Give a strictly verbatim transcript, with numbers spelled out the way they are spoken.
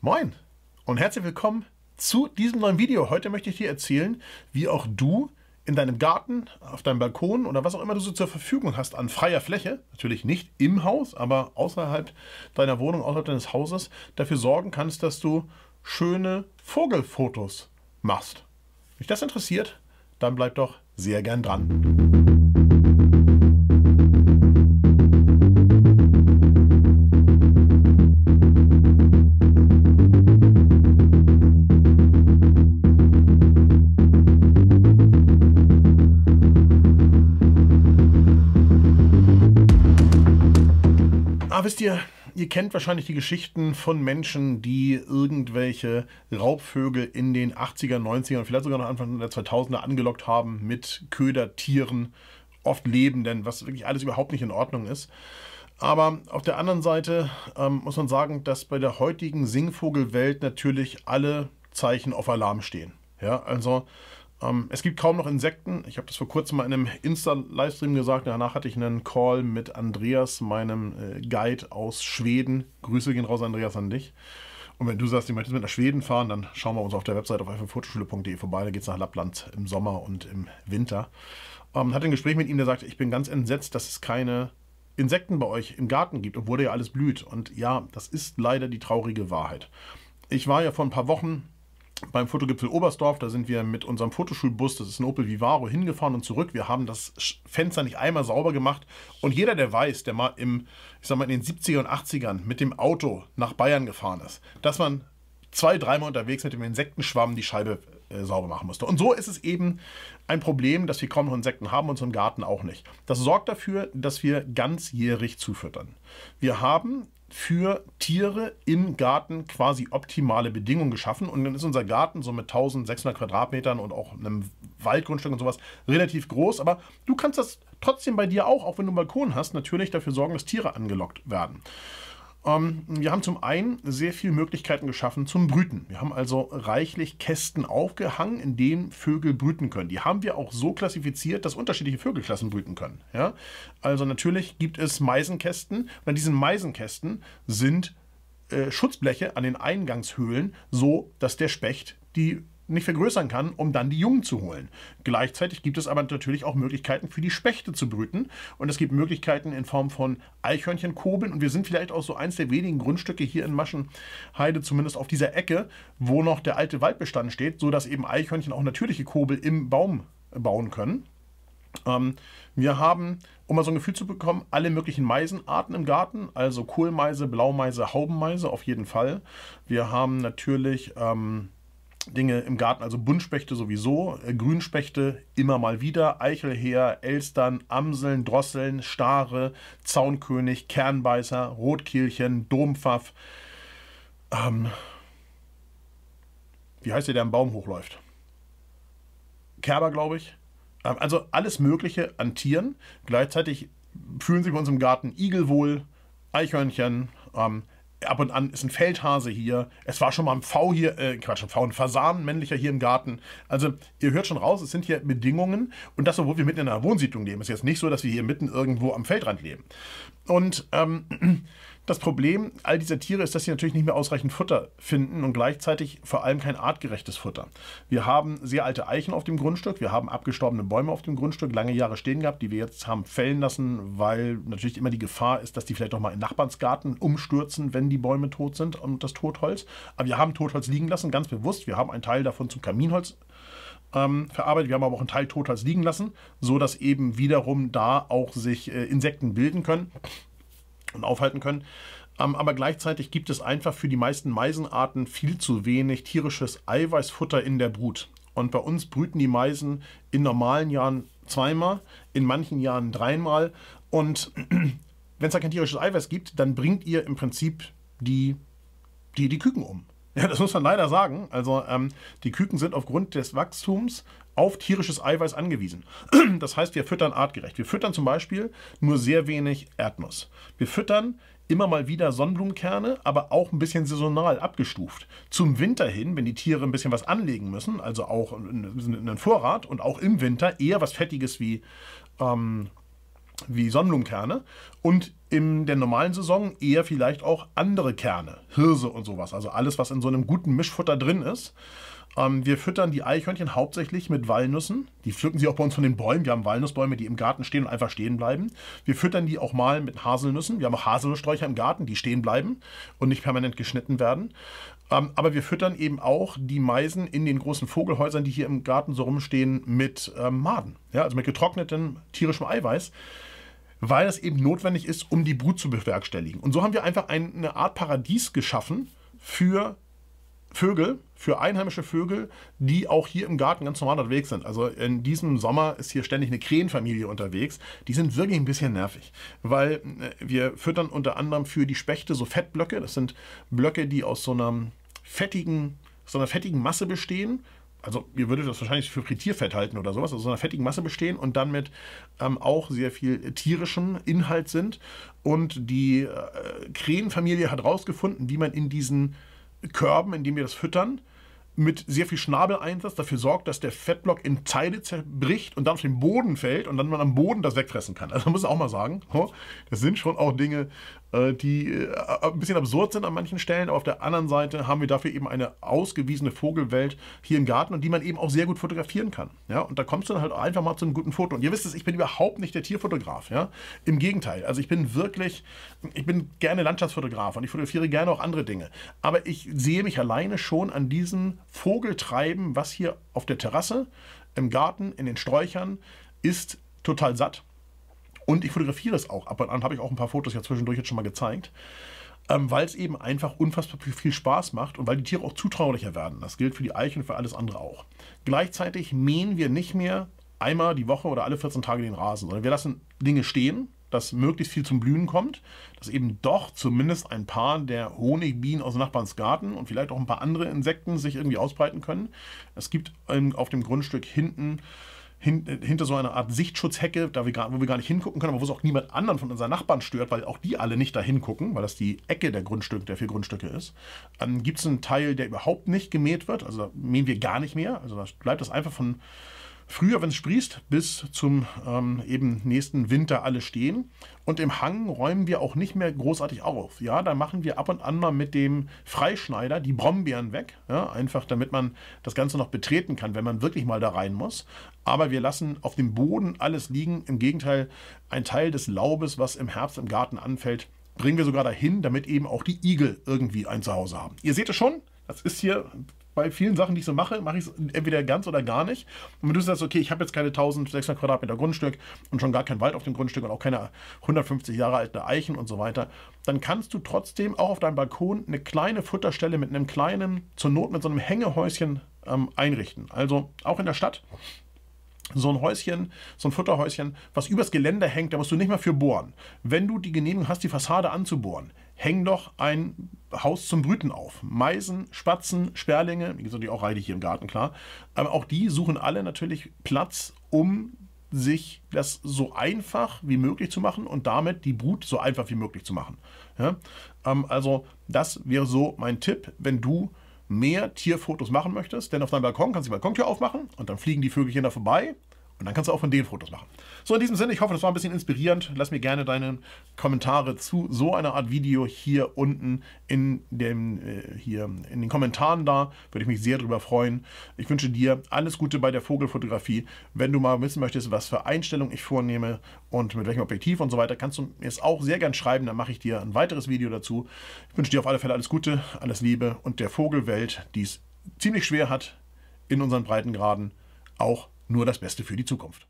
Moin und herzlich willkommen zu diesem neuen Video. Heute möchte ich dir erzählen, wie auch du in deinem Garten, auf deinem Balkon oder was auch immer du so zur Verfügung hast an freier Fläche, natürlich nicht im Haus, aber außerhalb deiner Wohnung, außerhalb deines Hauses, dafür sorgen kannst, dass du schöne Vogelfotos machst. Wenn dich das interessiert, dann bleib doch sehr gern dran. Aber wisst ihr, ihr kennt wahrscheinlich die Geschichten von Menschen, die irgendwelche Raubvögel in den achtziger, neunziger und vielleicht sogar noch Anfang der zweitausender angelockt haben mit Ködertieren, oft Lebenden, was wirklich alles überhaupt nicht in Ordnung ist. Aber auf der anderen Seite ähm, muss man sagen, dass bei der heutigen Singvogelwelt natürlich alle Zeichen auf Alarm stehen. Ja, also es gibt kaum noch Insekten. Ich habe das vor kurzem mal in einem Insta-Livestream gesagt. Danach hatte ich einen Call mit Andreas, meinem Guide aus Schweden. Grüße gehen raus, Andreas, an dich. Und wenn du sagst, du möchtest mit nach Schweden fahren, dann schauen wir uns auf der Website auf f f fotoschule punkt de vorbei. Da geht es nach Lappland im Sommer und im Winter. Ähm, hatte ein Gespräch mit ihm, der sagte, ich bin ganz entsetzt, dass es keine Insekten bei euch im Garten gibt, obwohl da ja alles blüht. Und ja, das ist leider die traurige Wahrheit. Ich war ja vor ein paar Wochen beim Fotogipfel Oberstdorf, da sind wir mit unserem Fotoschulbus, das ist ein Opel Vivaro, hingefahren und zurück. Wir haben das Fenster nicht einmal sauber gemacht. Und jeder, der weiß, der mal im, ich sag mal, in den siebziger und achtzigern mit dem Auto nach Bayern gefahren ist, dass man zwei, dreimal unterwegs mit dem Insektenschwamm die Scheibe äh, sauber machen musste. Und so ist es eben ein Problem, dass wir kaum noch Insekten haben und im Garten auch nicht. Das sorgt dafür, dass wir ganzjährig zufüttern. Wir haben für Tiere im Garten quasi optimale Bedingungen geschaffen. Und dann ist unser Garten so mit tausendsechshundert Quadratmetern und auch einem Waldgrundstück und sowas relativ groß. Aber du kannst das trotzdem bei dir auch, auch wenn du einen Balkon hast, natürlich dafür sorgen, dass Tiere angelockt werden. Ähm, wir haben zum einen sehr viele Möglichkeiten geschaffen zum Brüten. Wir haben also reichlich Kästen aufgehangen, in denen Vögel brüten können. Die haben wir auch so klassifiziert, dass unterschiedliche Vögelklassen brüten können. Ja? Also natürlich gibt es Meisenkästen. Und an diesen Meisenkästen sind äh, Schutzbleche an den Eingangshöhlen, so dass der Specht die nicht vergrößern kann, um dann die Jungen zu holen. Gleichzeitig gibt es aber natürlich auch Möglichkeiten für die Spechte zu brüten und es gibt Möglichkeiten in Form von Eichhörnchenkoben und wir sind vielleicht auch so eins der wenigen Grundstücke hier in Maschenheide, zumindest auf dieser Ecke, wo noch der alte Waldbestand steht, sodass eben Eichhörnchen auch natürliche Kobel im Baum bauen können. Ähm, wir haben, um mal so ein Gefühl zu bekommen, alle möglichen Meisenarten im Garten, also Kohlmeise, Blaumeise, Haubenmeise auf jeden Fall. Wir haben natürlich ähm, Dinge im Garten, also Buntspechte sowieso, äh, Grünspechte immer mal wieder, Eichelheer, Elstern, Amseln, Drosseln, Stare, Zaunkönig, Kernbeißer, Rotkehlchen, Dompfaff. Ähm, wie heißt der, der am Baum hochläuft? Kerber, glaube ich. Ähm, also alles Mögliche an Tieren. Gleichzeitig fühlen sich bei uns im Garten Igel wohl, Eichhörnchen, ähm, ab und an ist ein Feldhase hier. Es war schon mal ein Pfau hier, äh, Quatsch, ein Pfau, ein Fasan, männlicher hier im Garten. Also ihr hört schon raus, es sind hier Bedingungen. Und das, obwohl wir mitten in einer Wohnsiedlung leben. Es ist jetzt nicht so, dass wir hier mitten irgendwo am Feldrand leben. Und ähm, das Problem all dieser Tiere ist, dass sie natürlich nicht mehr ausreichend Futter finden und gleichzeitig vor allem kein artgerechtes Futter. Wir haben sehr alte Eichen auf dem Grundstück, wir haben abgestorbene Bäume auf dem Grundstück, lange Jahre stehen gehabt, die wir jetzt haben fällen lassen, weil natürlich immer die Gefahr ist, dass die vielleicht nochmal in Nachbarnsgarten umstürzen, wenn die Bäume tot sind und das Totholz. Aber wir haben Totholz liegen lassen, ganz bewusst. Wir haben einen Teil davon zum Kaminholz ähm, verarbeitet. Wir haben aber auch einen Teil Totholz liegen lassen, sodass eben wiederum da auch sich äh, Insekten bilden können und aufhalten können. Aber gleichzeitig gibt es einfach für die meisten Meisenarten viel zu wenig tierisches Eiweißfutter in der Brut. Und bei uns brüten die Meisen in normalen Jahren zweimal, in manchen Jahren dreimal. Und wenn es da kein tierisches Eiweiß gibt, dann bringt ihr im Prinzip die, die, die Küken um. Ja, das muss man leider sagen. Also ähm, die Küken sind aufgrund des Wachstums auf tierisches Eiweiß angewiesen. Das heißt, wir füttern artgerecht. Wir füttern zum Beispiel nur sehr wenig Erdnuss. Wir füttern immer mal wieder Sonnenblumenkerne, aber auch ein bisschen saisonal abgestuft. Zum Winter hin, wenn die Tiere ein bisschen was anlegen müssen, also auch einen Vorrat und auch im Winter eher was Fettiges wie, ähm, wie Sonnenblumenkerne und in der normalen Saison eher vielleicht auch andere Kerne, Hirse und sowas, also alles, was in so einem guten Mischfutter drin ist. Ähm, wir füttern die Eichhörnchen hauptsächlich mit Walnüssen. Die pflücken sie auch bei uns von den Bäumen. Wir haben Walnussbäume, die im Garten stehen und einfach stehen bleiben. Wir füttern die auch mal mit Haselnüssen. Wir haben auch Haselnusssträucher im Garten, die stehen bleiben und nicht permanent geschnitten werden. Ähm, aber wir füttern eben auch die Meisen in den großen Vogelhäusern, die hier im Garten so rumstehen, mit ähm, Maden. Ja, also mit getrocknetem tierischem Eiweiß, weil das eben notwendig ist, um die Brut zu bewerkstelligen. Und so haben wir einfach eine Art Paradies geschaffen für Vögel, für einheimische Vögel, die auch hier im Garten ganz normal unterwegs sind. Also in diesem Sommer ist hier ständig eine Krähenfamilie unterwegs. Die sind wirklich ein bisschen nervig, weil wir füttern unter anderem für die Spechte so Fettblöcke. Das sind Blöcke, die aus so einer fettigen, so einer fettigen Masse bestehen. Also ihr würdet das wahrscheinlich für Frittierfett halten oder sowas, also so einer fettigen Masse bestehen und dann mit ähm, auch sehr viel tierischem Inhalt sind. Und die äh, Krähenfamilie hat rausgefunden, wie man in diesen Körben, in denen wir das füttern, mit sehr viel Schnabeleinsatz dafür sorgt, dass der Fettblock in Teile zerbricht und dann auf den Boden fällt und dann man am Boden das wegfressen kann. Also muss ich auch mal sagen, das sind schon auch Dinge, die ein bisschen absurd sind an manchen Stellen, aber auf der anderen Seite haben wir dafür eben eine ausgewiesene Vogelwelt hier im Garten und die man eben auch sehr gut fotografieren kann. Ja, und da kommst du dann halt einfach mal zu einem guten Foto. Und ihr wisst es, ich bin überhaupt nicht der Tierfotograf. Ja? Im Gegenteil, also ich bin wirklich, ich bin gerne Landschaftsfotograf und ich fotografiere gerne auch andere Dinge. Aber ich sehe mich alleine schon an diesen Vogeltreiben, was hier auf der Terrasse, im Garten, in den Sträuchern ist, total satt. Und ich fotografiere es auch. Ab und an habe ich auch ein paar Fotos ja zwischendurch jetzt schon mal gezeigt, ähm, weil es eben einfach unfassbar viel Spaß macht und weil die Tiere auch zutraulicher werden. Das gilt für die Eichen und für alles andere auch. Gleichzeitig mähen wir nicht mehr einmal die Woche oder alle vierzehn Tage den Rasen, sondern wir lassen Dinge stehen, dass möglichst viel zum Blühen kommt, dass eben doch zumindest ein paar der Honigbienen aus Nachbarns Garten und vielleicht auch ein paar andere Insekten sich irgendwie ausbreiten können. Es gibt auf dem Grundstück hinten, hinter so einer Art Sichtschutzhecke, da wir, wo wir gar nicht hingucken können, aber wo es auch niemand anderen von unseren Nachbarn stört, weil auch die alle nicht da hingucken, weil das die Ecke der Grundstücke, der vier Grundstücke ist. Dann gibt es einen Teil, der überhaupt nicht gemäht wird, also da mähen wir gar nicht mehr. Also da bleibt das einfach von früher, wenn es sprießt, bis zum ähm, eben nächsten Winter alle stehen. Und im Hang räumen wir auch nicht mehr großartig auf. Ja, da machen wir ab und an mal mit dem Freischneider die Brombeeren weg. Ja, einfach damit man das Ganze noch betreten kann, wenn man wirklich mal da rein muss. Aber wir lassen auf dem Boden alles liegen. Im Gegenteil, ein Teil des Laubes, was im Herbst im Garten anfällt, bringen wir sogar dahin, damit eben auch die Igel irgendwie ein Zuhause haben. Ihr seht es schon, das ist hier... Bei vielen Sachen, die ich so mache, mache ich es entweder ganz oder gar nicht. Und wenn du sagst, okay, ich habe jetzt keine eintausendsechshundert Quadratmeter Grundstück und schon gar keinen Wald auf dem Grundstück und auch keine hundertfünfzig Jahre alten Eichen und so weiter, dann kannst du trotzdem auch auf deinem Balkon eine kleine Futterstelle mit einem kleinen, zur Not mit so einem Hängehäuschen ähm, einrichten. Also auch in der Stadt so ein Häuschen, so ein Futterhäuschen, was übers Geländer hängt, da musst du nicht mehr für bohren. Wenn du die Genehmigung hast, die Fassade anzubohren, häng doch ein Haus zum Brüten auf. Meisen, Spatzen, Sperlinge, wie gesagt, die auch reichlich hier im Garten, klar. Aber auch die suchen alle natürlich Platz, um sich das so einfach wie möglich zu machen und damit die Brut so einfach wie möglich zu machen. Ja? Also das wäre so mein Tipp, wenn du mehr Tierfotos machen möchtest. Denn auf deinem Balkon kannst du die Balkontür aufmachen und dann fliegen die Vögelchen da vorbei. Und dann kannst du auch von denen Fotos machen. So, in diesem Sinne, ich hoffe, das war ein bisschen inspirierend. Lass mir gerne deine Kommentare zu so einer Art Video hier unten in, dem, äh, hier in den Kommentaren da. Würde ich mich sehr drüber freuen. Ich wünsche dir alles Gute bei der Vogelfotografie. Wenn du mal wissen möchtest, was für Einstellungen ich vornehme und mit welchem Objektiv und so weiter, kannst du mir es auch sehr gern schreiben. Dann mache ich dir ein weiteres Video dazu. Ich wünsche dir auf alle Fälle alles Gute, alles Liebe und der Vogelwelt, die es ziemlich schwer hat in unseren Breitengraden, auch nur das Beste für die Zukunft.